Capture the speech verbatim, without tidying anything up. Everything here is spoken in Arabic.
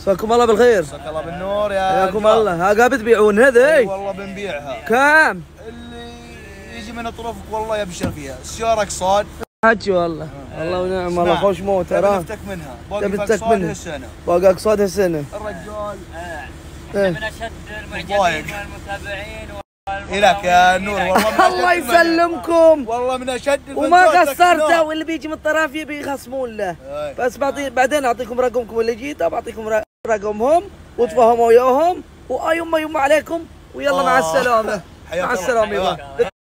مساكم الله بالخير. مساك الله بالنور يا حياكم الله. ها قاعد تبيعون هذي؟ اي والله بنبيعها. كم؟ اللي يجي من اطرافك والله يبشر فيها، السيارك صاد حجي والله. والله ونعم والله خوش موت ترى. تبي تفتك منها، باقي اقساط هالسنه. باقي اقساط هالسنه. الرجال احنا من اشد المعجبين والمتابعين إلك يا نور والله. الله يسلمكم والله من اشد وما قصرتوا، واللي بيجي من الطرف يبي يخصمون له. أي. بس بعطي بعدين اعطيكم رقمكم اللي جيت، بعطيكم رقمهم وتفاهموا وياهم، واي يما يما عليكم ويلا. آه. مع السلامه. مع السلامه.